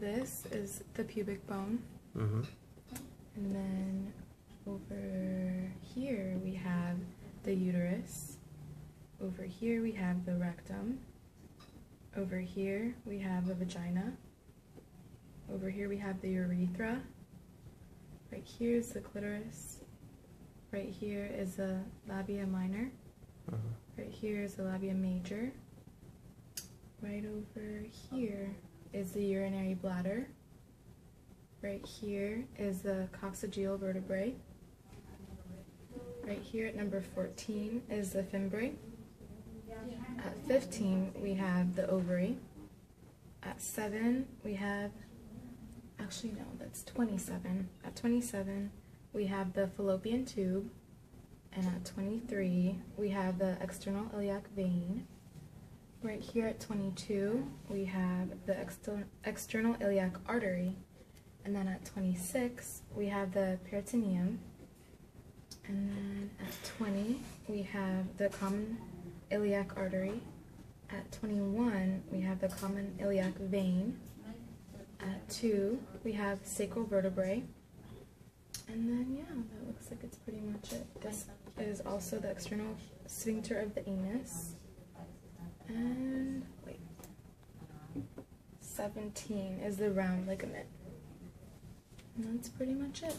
This is the pubic bone. Mm-hmm. And then over here we have the uterus. Over here we have the rectum. Over here we have the vagina. Over here we have the urethra. Right here is the clitoris. Right here is the labia minor. Uh-huh. Right here is the labia major. Right over here is the urinary bladder. Right here is the coccygeal vertebrae. Right here at number 14 is the fimbria. At 15 we have the ovary. At 7 we have, actually no, that's 27. At 27 we have the fallopian tube, and at 23 we have the external iliac vein. Right here at 22 we have the external iliac artery, and then at 26 we have the peritoneum, and then at 20 we have the common iliac artery. At 21 we have the common iliac vein. At 2 we have sacral vertebrae. And then yeah, that looks like it's pretty much it. This is also the external sphincter of the anus. And wait, 17 is the round ligament. And that's pretty much it.